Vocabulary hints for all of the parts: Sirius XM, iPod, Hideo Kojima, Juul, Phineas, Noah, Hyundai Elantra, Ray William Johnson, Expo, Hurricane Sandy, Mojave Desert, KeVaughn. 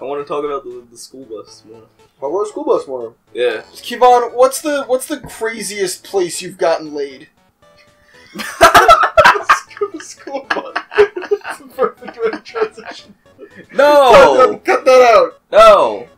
I want to talk about the school bus more. I wrote a school bus more. Yeah. KeVaughn, what's the craziest place you've gotten laid? School bus. That's the perfect way to transition. No! Cut that out! No!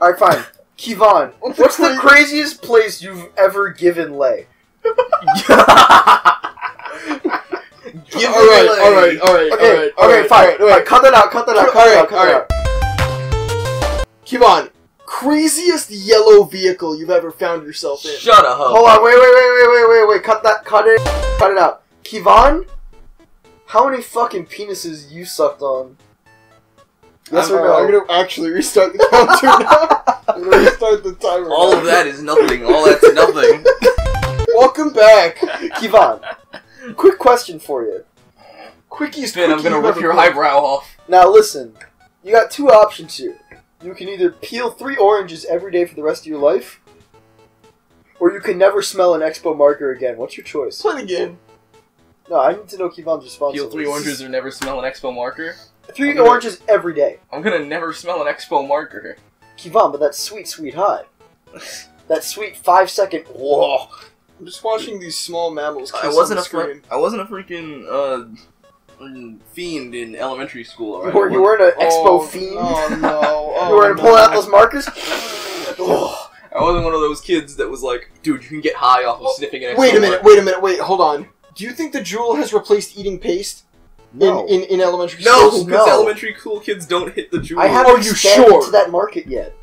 Alright, fine. KeVaughn, what's the craziest place you've ever given lay? Alright, cut that out. KeVaughn, craziest yellow vehicle you've ever found yourself in. Shut up. Hold on, wait, cut it out. KeVaughn, how many fucking penises you sucked on? Yes or no? I'm gonna actually restart the counter now. I'm gonna restart the timer. All of that is nothing. All that's nothing. Welcome back, KeVaughn. Quick question for you. Quickiest Ben, I'm gonna rip your eyebrow off. Now listen, you got two options here. You can either peel 3 oranges every day for the rest of your life, or you can never smell an Expo marker again. What's your choice? Play the game. No, I need to know KeVaughn response. Peel 3 oranges or never smell an Expo marker? 3 oranges every day. I'm gonna never smell an Expo marker. KeVaughn, but that's sweet, sweet high. That sweet 5-second. Whoa. I'm just watching these small mammals kiss I wasn't a freaking fiend in elementary school. Right? You weren't an Expo fiend? Oh, no. Oh, you weren't pulling out those markers? I wasn't one of those kids that was like, dude, you can get high off of sniffing an Expo Wait a minute, hold on. Do you think the Juul has replaced eating paste? No. In elementary schools? No, because elementary cool kids don't hit the Juul. I haven't expanded to that market yet.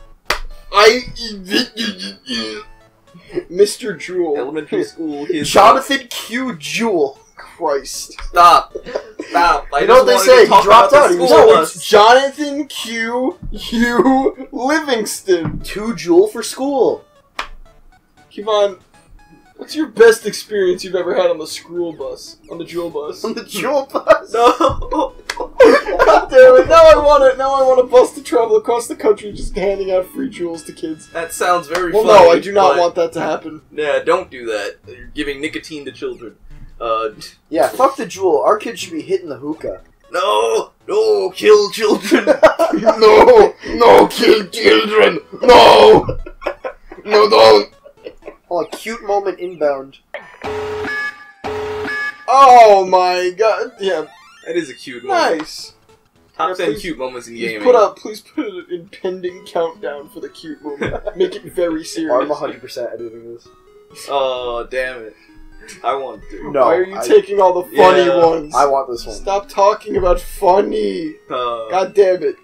Mr. Juul. Elementary school kids. Jonathan Q. Juul. Christ. Stop. You know what they say, he dropped out. No, it's Jonathan Q. Hugh Livingston. 2 Juul for school. KeVaughn, what's your best experience you've ever had on the school bus? On the Juul bus? On the Juul bus? No. God damn it, now I want a bus to travel across the country just handing out free Juuls to kids. That sounds very funny. Well, no, I do not want that to happen. Yeah, don't do that. You're giving nicotine to children. Yeah, fuck the Juul. Our kids should be hitting the hookah. No, kill children. no, kill children. No, don't. Oh, a cute moment inbound. Oh my god. Yeah. That is a cute moment. Nice. Top 10 cute moments in gaming. Please put an impending countdown for the cute moment. Make it very serious. I'm 100% editing this. Oh, damn it. I want to. No, why are you taking all the funny ones? I want this one. Stop talking about funny. God damn it.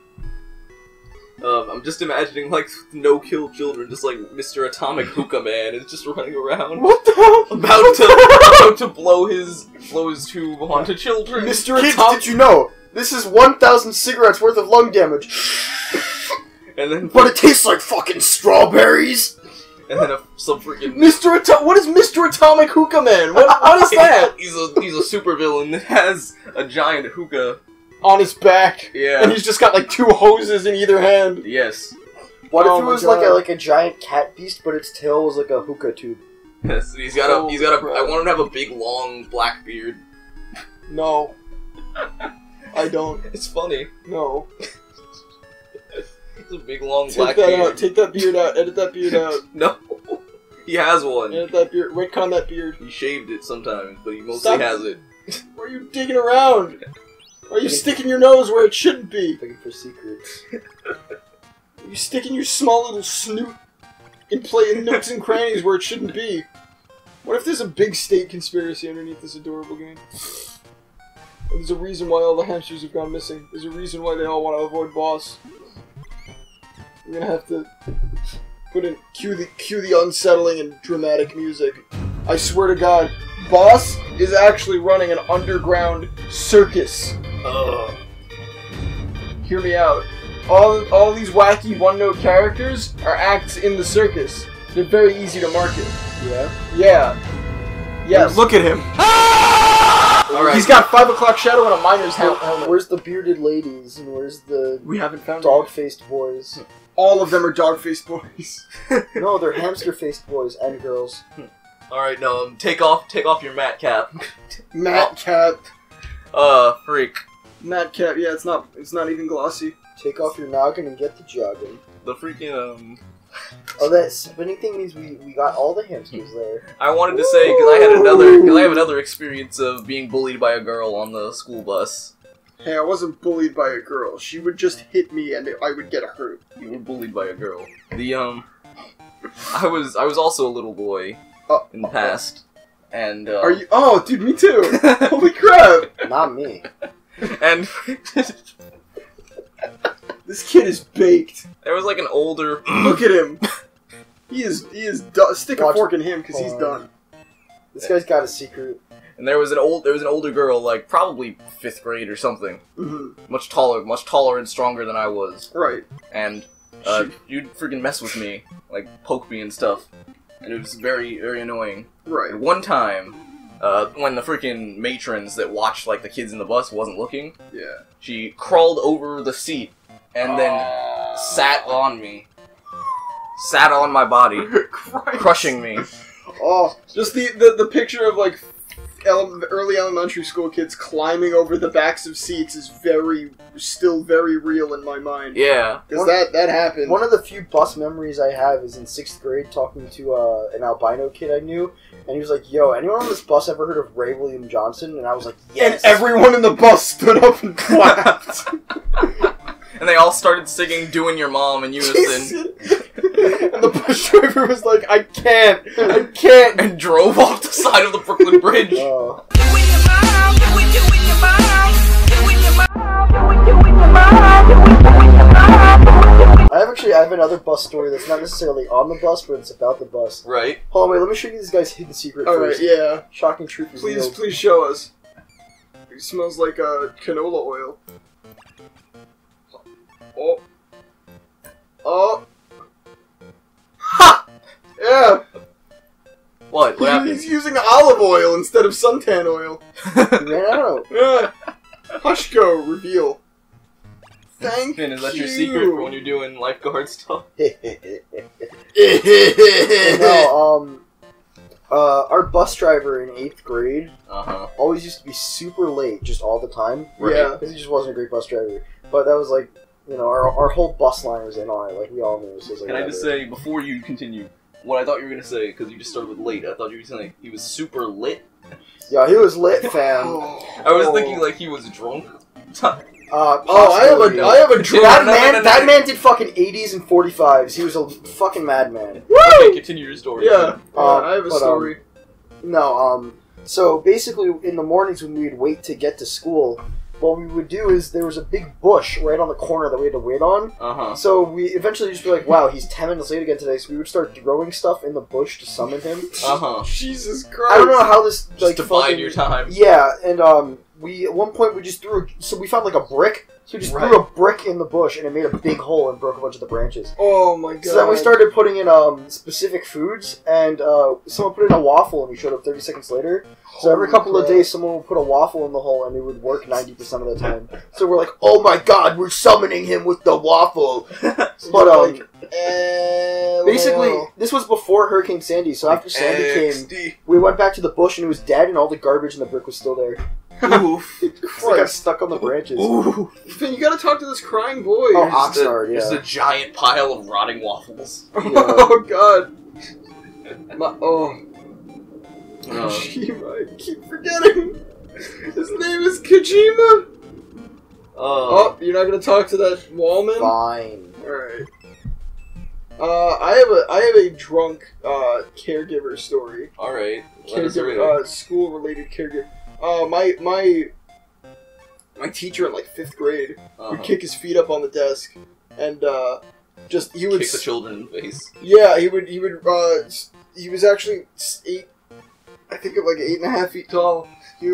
I'm just imagining, like, no-kill children, just like Mr. Atomic Hookah Man is just running around. What the hell? About to blow his tube onto children. Mr. Atomic, did you know? This is 1,000 cigarettes worth of lung damage. And then, but it tastes like fucking strawberries. And then some freaking Mr. What is Mr. Atomic Hookah Man? What is that? He's a supervillain that has a giant hookah on his back, yeah, and he's just got like 2 hoses in either hand. Yes. What if it was like a giant cat beast, but its tail was like a hookah tube? Yes, he's got a. I want him to have a big long black beard. No, I don't. It's funny. No, it's a big long black beard. Take that beard out. Edit that beard out. No, he has one. Edit that beard. Retcon that beard. He shaved it sometimes, but he mostly has it. Why are you digging around? Are you sticking your nose where it shouldn't be? Looking for secrets. Are you sticking your small little snoot in nooks and crannies where it shouldn't be? What if there's a big state conspiracy underneath this adorable game? And there's a reason why all the hamsters have gone missing. There's a reason why they all want to avoid boss. I'm gonna have to put in cue the unsettling and dramatic music. I swear to God, boss is actually running an underground circus. Hear me out. All these wacky one-note characters are acts in the circus. They're very easy to market. Yeah? Yeah. Yes. Look at him. All right. He's got 5 o'clock shadow and a miner's helmet. Where's the bearded ladies and where's the dog-faced boys? All of them are dog-faced boys. No, they're hamster-faced boys and girls. Alright, no, take off your mat cap. Mat cap. Freak. Not kept. Yeah, it's not even glossy. Take off your noggin and get the jogging. The freaking Oh, that spinning thing means we got all the hamsters there. I wanted to say because I have another experience of being bullied by a girl on the school bus. Hey, I wasn't bullied by a girl. She would just hit me and I would get hurt. You were bullied by a girl. The I was also a little boy in the past. And are you? Oh, dude, me too. Holy crap! Not me. And this kid is baked. There was like an older. Look at him. He is done. Stick a fork in him because he's done. This guy's got a secret. And there was an older girl, like probably 5th grade or something. Mm-hmm. Much taller and stronger than I was. Right. And you'd freaking mess with me, like poke me and stuff. And it was very, very annoying. Right. And one time, when the freaking matrons that watched like the kids in the bus wasn't looking, yeah, she crawled over the seat and then sat on me, sat on my body, crushing me. Oh, just the picture of like early elementary school kids climbing over the backs of seats is still very real in my mind. Yeah, because that happened. One of the few bus memories I have is in 6th grade talking to an albino kid I knew, and he was like, "Yo, anyone on this bus ever heard of Ray William Johnson?" And I was like, "Yes." And everyone in the bus stood up and clapped. And they all started singing "Doing Your Mom" in unison. And the bus driver was like, I can't, and drove off the side of the Brooklyn Bridge. Oh. I have another bus story that's not necessarily on the bus, but it's about the bus. Right. Hold on, wait, let me show you this guy's hidden secret first. Alright, yeah. Shocking truth is revealed. Please show us. It smells like canola oil. Oh. Oh. Ha! Yeah! What? What happened? He's using olive oil instead of suntan oil. No! Yeah. Hushko, reveal. Thank you! Finn, is that your secret for when you're doing lifeguard stuff? No, our bus driver in 8th grade always used to be super late, just all the time. Right. Yeah. Because he just wasn't a great bus driver. But that was like... You know, our whole bus line was in on it, like, we all knew. So like, can I just say, before you continue, what I thought you were going to say, because you just started with late, I thought you were saying he was super lit. Yeah, he was lit, fam. I was thinking, like, he was drunk. I have a drunk man. That man did fucking 80s and 45s. He was a fucking madman. Woo! Okay, continue your story. Yeah, I have a story. So, basically, in the mornings when we'd wait to get to school... What we would do is, there was a big bush right on the corner that we had to wait on. So we eventually just be like, wow, he's 10 minutes late again today, so we would start throwing stuff in the bush to summon him. Jesus Christ. I don't know how this, like, just to fucking... your time. Yeah, and, we, at one point, we just threw... So we found, like, a brick. So we just threw a brick in the bush, and it made a big hole and broke a bunch of the branches. Oh, my God. So then we started putting in, specific foods, and, someone put in a waffle, and we showed up 30 seconds later. So every couple of days, someone would put a waffle in the hole, and it would work 90% of the time. So we're like, oh, my God, we're summoning him with the waffle. But, basically, this was before Hurricane Sandy, so after Sandy came, we went back to the bush, and it was dead, and all the garbage and the brick was still there. Oof. I got stuck on the branches. Ooh. Finn, you gotta talk to this crying boy. Oh, Oxnard, yeah. Just a giant pile of rotting waffles. Yeah. Oh, God. Kojima, I keep forgetting. His name is Kojima. Oh, you're not gonna talk to that wallman? Fine. Alright. I have a drunk, caregiver story. Alright. School-related caregiver. My teacher in like 5th grade would kick his feet up on the desk and kick the children in the face. Yeah, he was actually 8.5 feet tall. He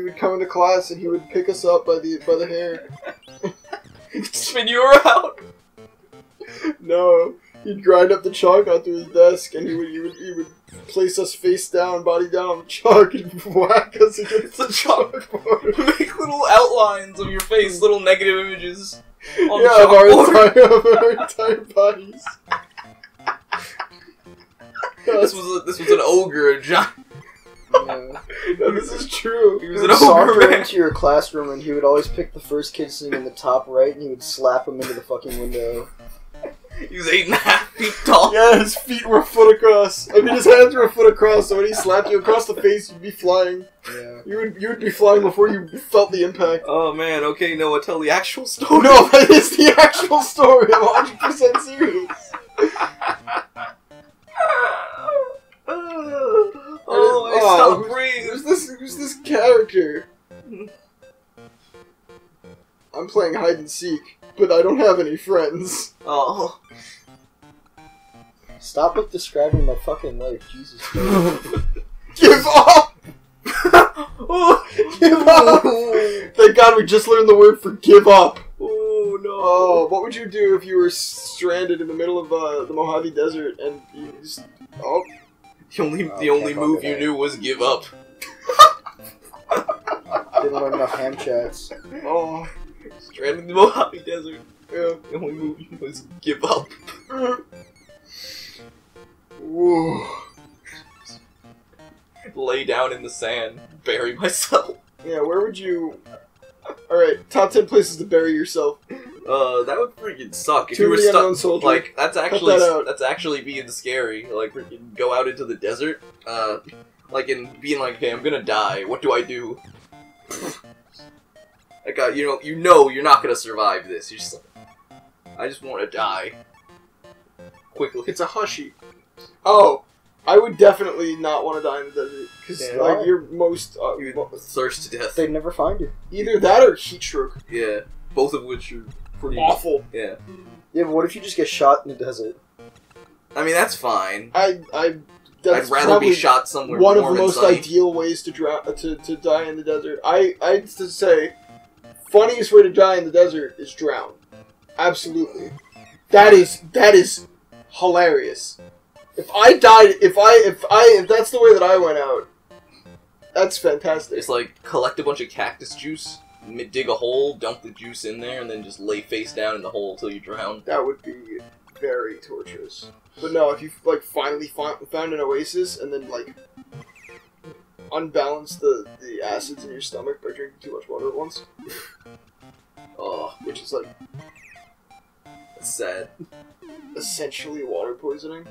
would come into class and he would pick us up by the hair. Spin you around. No, he'd grind up the chalk out through his desk and he would place us face down, body down on the chalk and whack us against the chalkboard. Make little outlines of your face, little negative images on the chalkboard. Yeah, of our entire bodies. This was an ogre, a giant. Yeah. No, this is true. He was an saunter into your classroom and he would always pick the first kid sitting in the top right and he would slap him into the fucking window. He was 8.5 feet tall. Yeah, his feet were a foot across. I mean, his hands were a foot across, so when he slapped you across the face, you'd be flying. Yeah. You would be flying before you felt the impact. Oh, man, okay, Noah, tell the actual story. No, that is the actual story. I'm 100% serious. Oh, I stopped breathing. Who's this character? I'm playing hide and seek, but I don't have any friends. Oh. Stop with describing my fucking life, Jesus Christ. Give up! Give up! Thank God we just learned the word for give up. Oh, no. Oh, what would you do if you were stranded in the middle of the Mojave Desert and you just... Oh. The only move you knew was give up. Didn't learn enough ham chats. Oh. Stranded in the Mojave Desert. Yeah. The only move you knew was give up. Whoa. Lay down in the sand, bury myself. Yeah, where would you... Alright, top 10 places to bury yourself. That would freaking suck. If you were stuck, like, that's actually being scary. Like, freaking go out into the desert, like, and being like, hey, I'm gonna die, what do I do? Like, you know you're not gonna survive this, you're just like, I just wanna die. Quickly. It's a hushy. Oh! I would definitely not want to die in the desert, because, like, you're most... you thirst to death. They'd never find you. Either that or heat stroke. Yeah, both of which are pretty... awful. Yeah. Yeah, but what if you just get shot in the desert? I mean, that's fine. I'd rather be shot somewhere warm and sunny. One of the most ideal ways to die in the desert. I used to say, funniest way to die in the desert is drown. Absolutely. That is hilarious. If I died, if that's the way that I went out, that's fantastic. It's like, collect a bunch of cactus juice, dig a hole, dump the juice in there, and then just lay face down in the hole till you drown. That would be very torturous. But no, if you, like, finally found an oasis, and then, like, unbalance the acids in your stomach by drinking too much water at once. Oh, which is, like... that's sad. Essentially water poisoning.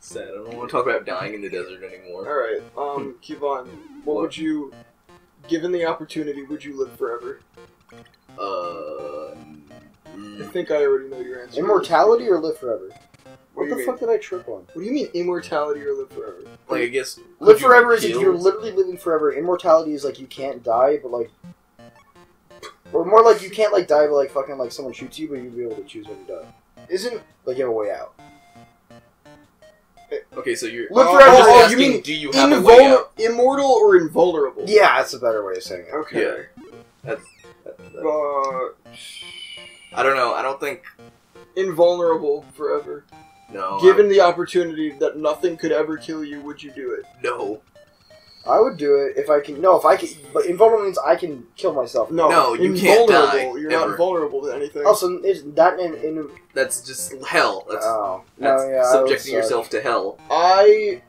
Sad. I don't want to talk about dying in the desert anymore. Alright, KeVaughn, what would you, given the opportunity, would you live forever? I think I already know your answer. Immortality or live forever? What the fuck did I trip on? What do you mean immortality or live forever? Like, I guess... live forever is if you're literally living forever. Immortality is like you can't die, but like... or more like you can't, like, die, but like fucking, like, someone shoots you, but you'll be able to choose when you die. Isn't, like, you have a way out. Okay, so you're... live forever. Oh, asking, you mean do you have a way out? Immortal or invulnerable? Yeah, that's a better way of saying it. Okay. Yeah. I don't know. I don't think... invulnerable forever. No. Given the opportunity that nothing could ever kill you, would you do it? No. I would do it if I can... no, if I can... but invulnerable means I can kill myself. No, you can't die. You're ever. Not vulnerable to anything. Also, that... that's just hell. That's, oh. That's yeah, subjecting yourself to hell. I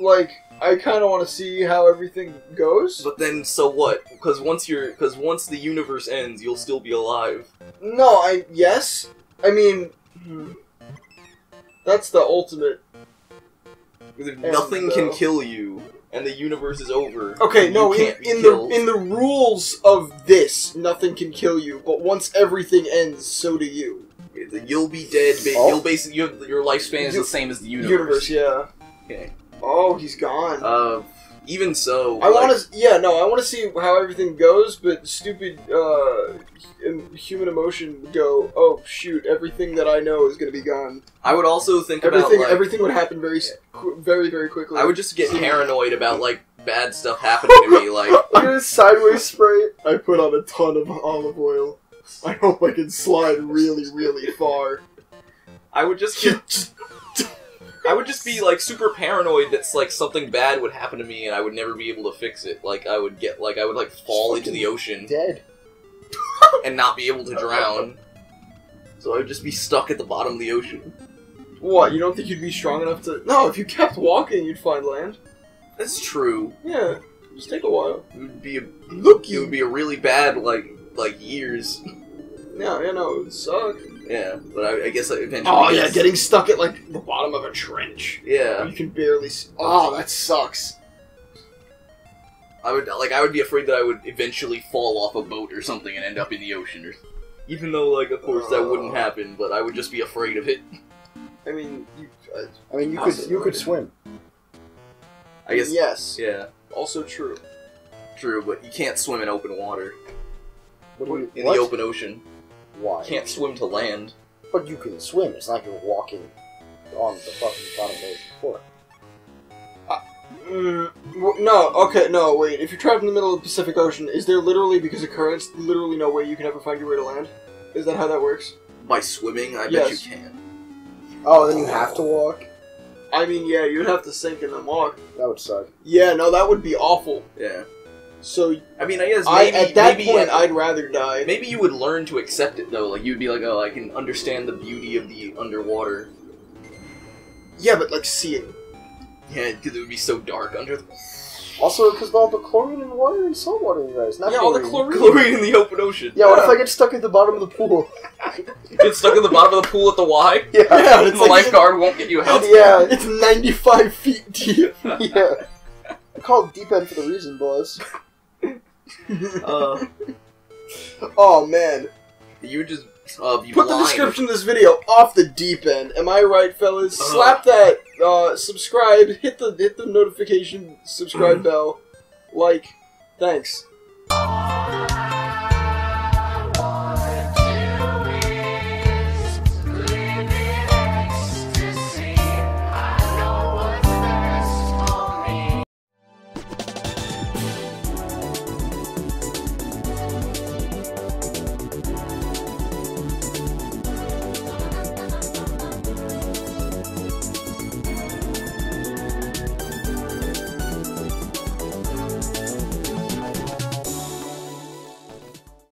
kind of want to see how everything goes. But then, so what? Because once the universe ends, you'll still be alive. No, yes. I mean... that's the ultimate... because if nothing can kill you... and the universe is over. Okay, no, in the rules of this, nothing can kill you, but once everything ends, so do you. You'll be dead, but you'll basically, your lifespan is the same as the universe. Yeah. Okay. Oh, he's gone. Even so... I want to see how everything goes, but stupid human emotion would go, oh, shoot, everything that I know is going to be gone. I would also think about, like... everything would happen very, very quickly. I would just get paranoid about, like, bad stuff happening to me, like... I'm going to sideways spray. I put on a ton of olive oil. I hope I can slide really, really far. I would just get... I would just be, like, super paranoid that, like, something bad would happen to me and I would never be able to fix it. Like, I would fall into the ocean. Dead. And not be able to drown. So I would just be stuck at the bottom of the ocean. What, you don't think you'd be strong enough to... No, if you kept walking, you'd find land. That's true. Yeah, just take a while. It would be a... Look, it would be a really bad, like years. Yeah, you know, it would suck. Yeah, but I guess like, eventually... Oh, yeah, getting stuck at, like, the bottom of a trench. Yeah. You can barely... Oh, that sucks. I would be afraid that I would eventually fall off a boat or something and end up in the ocean. Or, even though, like, of course that wouldn't happen, but I would just be afraid of it. I mean, you could swim. I guess. Yes. Yeah. Also true. True, but you can't swim in open water. In the open ocean. Why? You can't swim to land. But you can swim. It's not like you're walking on the fucking bottom of the ocean floor. No, okay, no, wait. If you're trapped in the middle of the Pacific Ocean, is there literally, because of currents, literally no way you can ever find your way to land? Is that how that works? By swimming? I bet you can. Oh, then you have to walk? I mean, yeah, you'd have to sink and then walk. That would suck. Yeah, no, that would be awful. Yeah. So, I mean, I guess maybe... At that point, I'd rather die. Maybe you would learn to accept it, though. Like, you'd be like, oh, I can understand the beauty of the underwater. Yeah, but, like, see it. Yeah, because it would be so dark under the... Also, because all the chlorine in water and salt water in there. Yeah, all the chlorine in the open ocean. Yeah, what if I get stuck at the bottom of the pool? Get stuck at the bottom of the pool at the Y? Yeah. And it's the lifeguard won't get you help. Yeah, it's 95 feet deep. Yeah. I call it deep end for the reason, boss. Oh, man. You would just... Put the description of this video off the deep end. Am I right, fellas? Slap that. Subscribe. Hit the notification subscribe bell. Like. Thanks.